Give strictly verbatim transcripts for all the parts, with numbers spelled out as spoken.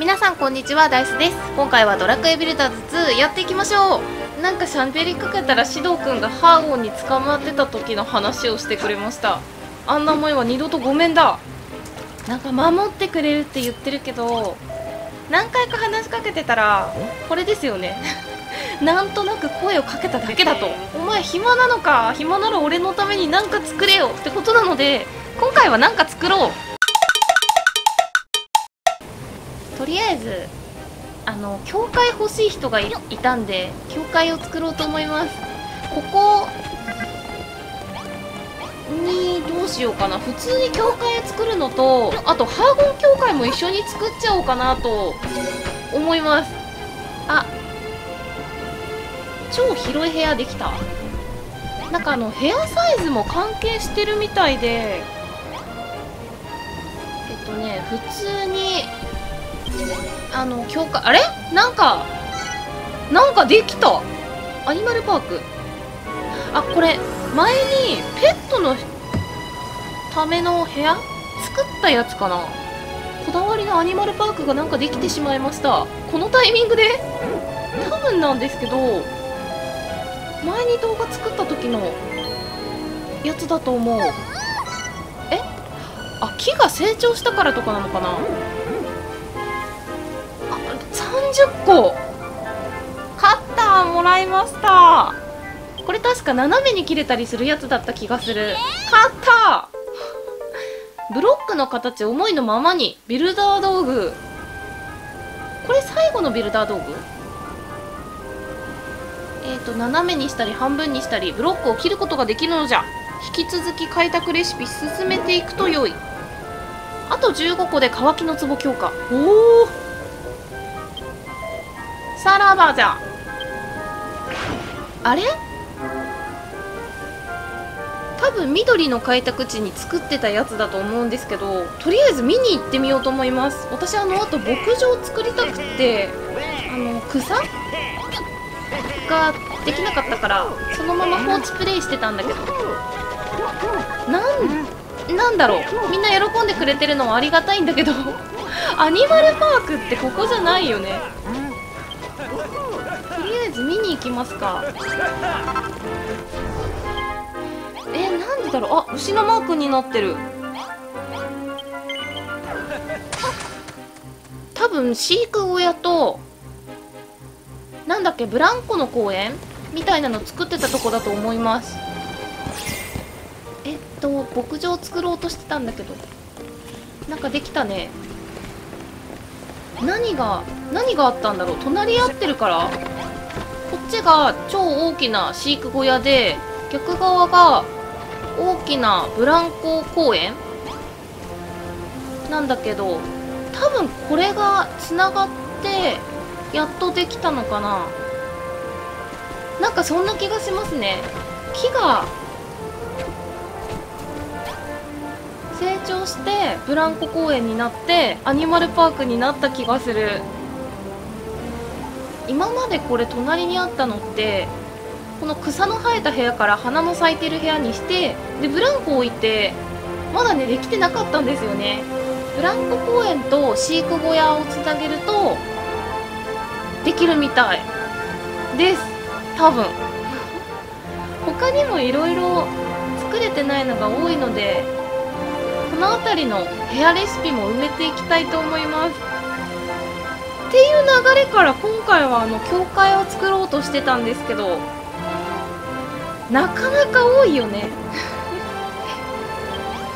皆さんこんにちは、ダイスです。今回はドラクエビルダーズツーやっていきましょう。なんかしゃべりかけたら獅童くんがハーゴンに捕まってた時の話をしてくれました。あんなもんは二度とごめんだ。なんか守ってくれるって言ってるけど、何回か話しかけてたらこれですよねなんとなく声をかけただけだと、お前暇なのか、暇なら俺のために何か作れよってことなので、今回は何か作ろう。とりあえずあの教会欲しい人が い, いたんで教会を作ろうと思います。ここにどうしようかな。普通に教会を作るのと、あとハーゴン教会も一緒に作っちゃおうかなと思います。あ、超広い部屋できた。なんかあの部屋サイズも関係してるみたいで、えっとね普通にあの教会、あれなんかなんかできた。アニマルパーク、あ、これ前にペットのための部屋作ったやつかな。こだわりのアニマルパークがなんかできてしまいました。このタイミングで多分なんですけど、前に動画作った時のやつだと思う。え、あ、木が成長したからとかなのかな。さんじゅっこ買った、もらいました。これ確か斜めに切れたりするやつだった気がする。買ったブロックの形思いのままにビルダー道具、これ最後のビルダー道具。えっと斜めにしたり半分にしたりブロックを切ることができるのじゃ。引き続き開拓レシピ進めていくと良い。あとじゅうごこで乾きの壺強化。おお、さらばじゃ。あれ多分緑の開拓地に作ってたやつだと思うんですけど、とりあえず見に行ってみようと思います。私あのあと牧場作りたくて、あの草ができなかったからそのまま放置プレイしてたんだけど、なんなんだろう、みんな喜んでくれてるのはありがたいんだけどアニマルパークってここじゃないよね。見に行きますか。え、なんでだろう。あ、牛のマークになってる。多分飼育親となんだっけ、ブランコの公園みたいなの作ってたとこだと思います。えっと牧場作ろうとしてたんだけど、なんかできたね。何が何があったんだろう。隣り合ってるからこっちが超大きな飼育小屋で、逆側が大きなブランコ公園なんだけど、多分これがつながってやっとできたのかな。なんかそんな気がしますね。木が成長してブランコ公園になってアニマルパークになった気がする。今までこれ隣にあったのって、この草の生えた部屋から花の咲いてる部屋にして、でブランコ置いてまだねできてなかったんですよね。ブランコ公園と飼育小屋をつなげるとできるみたいです多分他にもいろいろ作れてないのが多いので、この辺りの部屋レシピも埋めていきたいと思います。っていう流れから今回はあの教会を作ろうとしてたんですけど、なかなか多いよね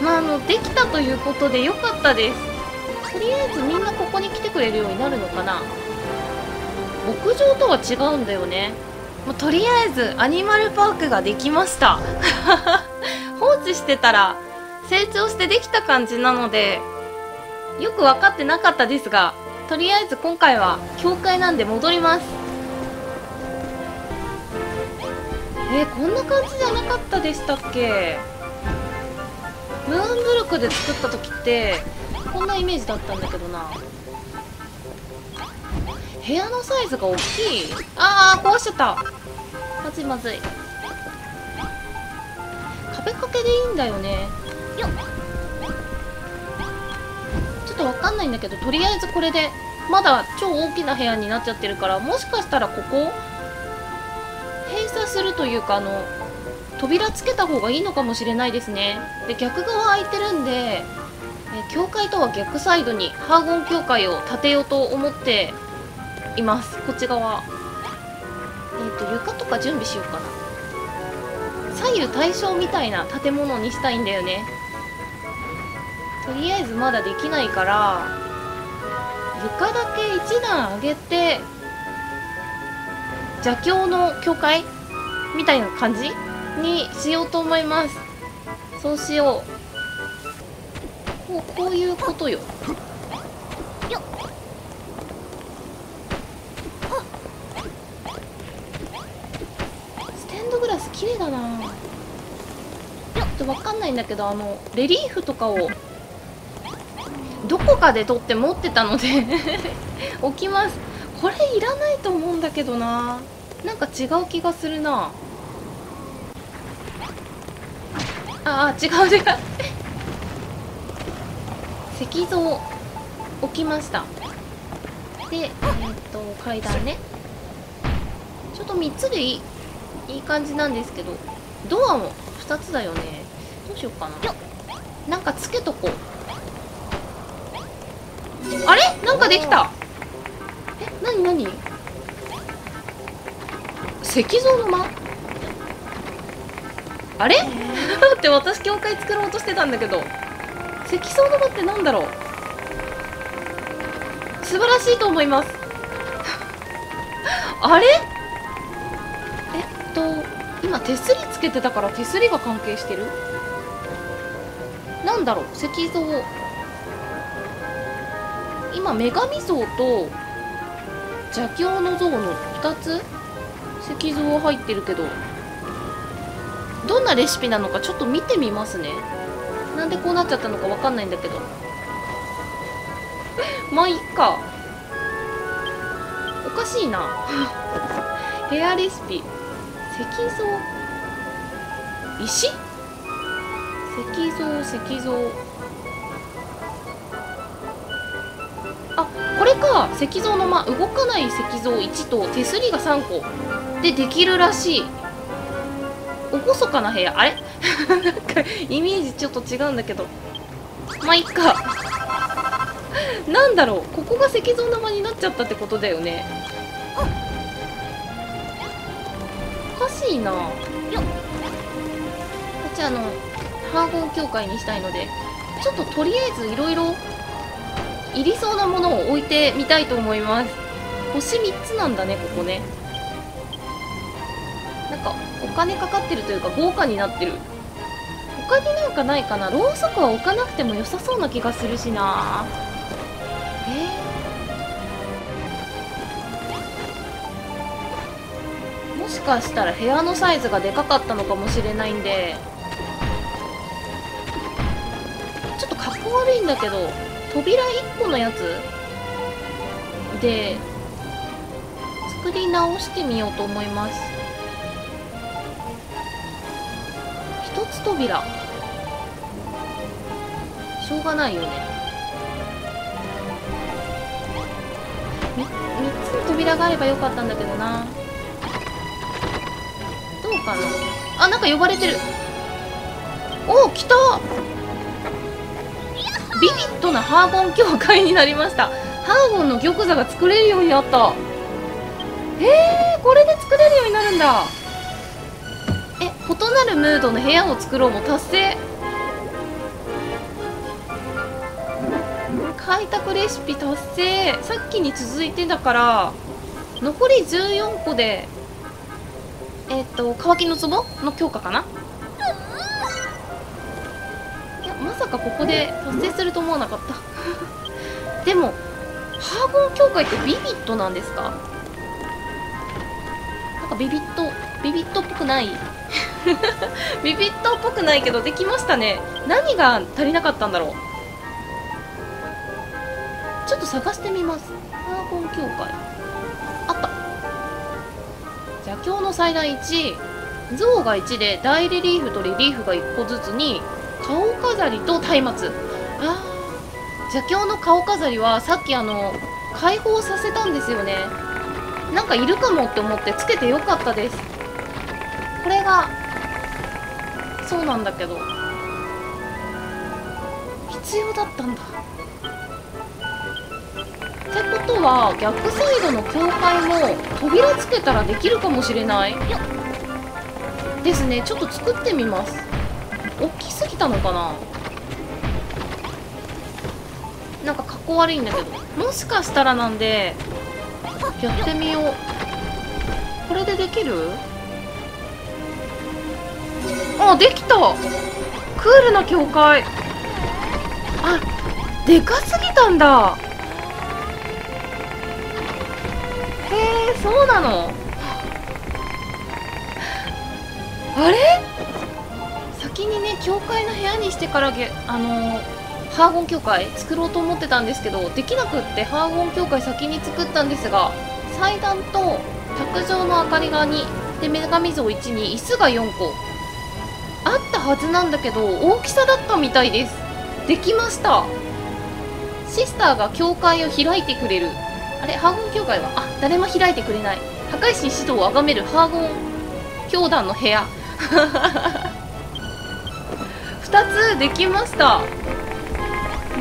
まああのできたということで良かったです。とりあえずみんなここに来てくれるようになるのかな。牧場とは違うんだよね。もうとりあえずアニマルパークができました放置してたら成長してできた感じなのでよく分かってなかったですが、とりあえず今回は教会なんで戻ります。えー、こんな感じじゃなかったでしたっけ。ムーンブルクで作った時ってこんなイメージだったんだけどな。部屋のサイズが大きい。ああ、壊しちゃった。まずいまずい。壁掛けでいいんだよね。よっ、ちょっとわかんないんだけど、とりあえずこれでまだ超大きな部屋になっちゃってるから、もしかしたらここ閉鎖するというか、あの扉つけた方がいいのかもしれないですね。で、逆側空いてるんで、え教会とは逆サイドにハーゴン教会を建てようと思っています。こっち側えっと床とか準備しようかな。左右対称みたいな建物にしたいんだよね。とりあえずまだできないから、床だけいち段上げて邪教の教会みたいな感じにしようと思います。そうしよう。こう、こういうことよ。ステンドグラス綺麗だな。ちょっと分かんないんだけど、あのレリーフとかをどこかで取って持ってたので置きます。これいらないと思うんだけどな。なんか違う気がするな。ああ違う違う石像置きました。でえっと階段ね、ちょっとみっつでいいいい感じなんですけど、ドアもふたつだよね。どうしようかな。なんかつけとこう。あれ、なんかできた。え、なになに、石像の間。あれって私教会作ろうとしてたんだけど、石像の間ってなんだろう。素晴らしいと思いますあれ、えっと今手すりつけてたから手すりが関係してる。なんだろう、石像。今女神像と邪教の像のふたつ石像入ってるけど、どんなレシピなのかちょっと見てみますね。なんでこうなっちゃったのかわかんないんだけどまあいっか。おかしいな部屋レシピ、石像、石、石像、石像、あ、これか。石像の間、動かない石像いちと手すりがさんこでできるらしい。おごそかな部屋。あれなんかイメージちょっと違うんだけど、まあいっかなんだろう、ここが石像の間になっちゃったってことだよね。おかしいな。こっちあのハーゴン教会にしたいので、ちょっととりあえずいろいろいりそうなものを置いてみたいと思います。星みっつなんだね、ここね。なんかお金かかってるというか豪華になってる。他になんかないかな。ろうそくは置かなくても良さそうな気がするしな。えー、もしかしたら部屋のサイズがでかかったのかもしれないんで、ちょっとかっこ悪いんだけど扉いっこのやつで作り直してみようと思います。一つ扉、しょうがないよね。みみっつの扉があればよかったんだけどな。どうかな。あ、なんか呼ばれてる。おお、来た。ビビッドなハーゴン教会になりました。ハーゴンの玉座が作れるようになった。えー、これで作れるようになるんだ。え、異なるムードの部屋を作ろうも達成。開拓レシピ達成。さっきに続いてだから、残りじゅうよんこでえっと乾きの壺の強化かな。まさかここで達成すると思わなかったでもハーゴン教会ってビビットなんですか。なんかビビットビビットっぽくないビビットっぽくないけどできましたね。何が足りなかったんだろう。ちょっと探してみます。ハーゴン教会あった。邪教の祭壇いち、像がいちで大レリーフとレリーフがいっこずつに顔飾りと松明。ああ、邪教の顔飾りはさっきあの解放させたんですよね。なんかいるかもって思ってつけてよかったです。これがそうなんだけど必要だったんだ。ってことは逆サイドの境界も扉つけたらできるかもしれないですね。ちょっと作ってみます。大きすぎたのかな。なんか格好悪いんだけど、もしかしたらなんでやってみよう。これでできる？あ、できた。クールな境界。あ、でかすぎたんだ。へえ、そうなの。あれ？先にね、境界の部屋にしてからげあのーハーゴン教会作ろうと思ってたんですけど、できなくってハーゴン教会先に作ったんですが、祭壇と卓上の明かりがにで、女神像いちに椅子がよんこあったはずなんだけど、大きさだったみたいです。できました。シスターが教会を開いてくれる。あれ、ハーゴン教会はあ、誰も開いてくれない。破壊神指導をあがめるハーゴン教団の部屋ふたつできました。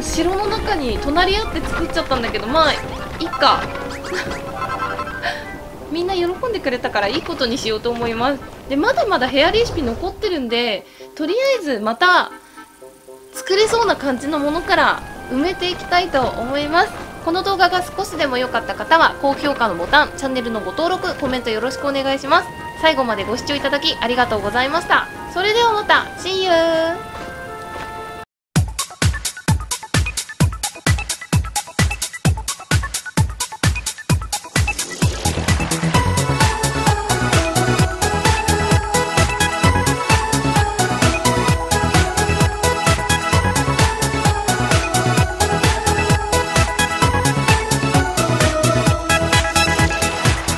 城の中に隣り合って作っちゃったんだけど、まあいっかみんな喜んでくれたからいいことにしようと思います。で、まだまだ部屋レシピ残ってるんで、とりあえずまた作れそうな感じのものから埋めていきたいと思います。この動画が少しでも良かった方は高評価のボタン、チャンネルのご登録、コメントよろしくお願いします。最後までご視聴いただきありがとうございました。それではまた See you!